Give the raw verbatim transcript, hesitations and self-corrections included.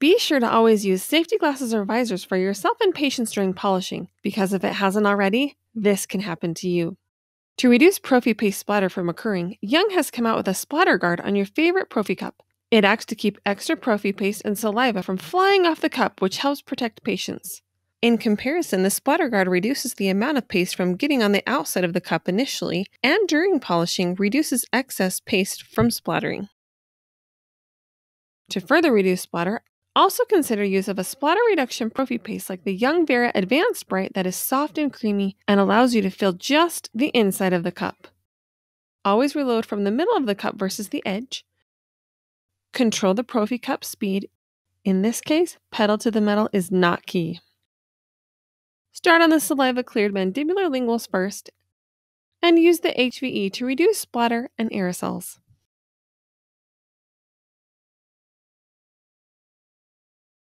Be sure to always use safety glasses or visors for yourself and patients during polishing, because if it hasn't already, this can happen to you. To reduce Profi paste splatter from occurring, Young has come out with a splatter guard on your favorite Profi cup. It acts to keep extra Profi paste and saliva from flying off the cup, which helps protect patients. In comparison, the splatter guard reduces the amount of paste from getting on the outside of the cup initially, and during polishing reduces excess paste from splattering. To further reduce splatter, also consider use of a splatter reduction Profi paste like the Young Vera Advanced Sprite that is soft and creamy and allows you to fill just the inside of the cup. Always reload from the middle of the cup versus the edge. Control the Profi cup speed. In this case, pedal to the metal is not key. Start on the saliva-cleared mandibular linguals first and use the H V E to reduce splatter and aerosols.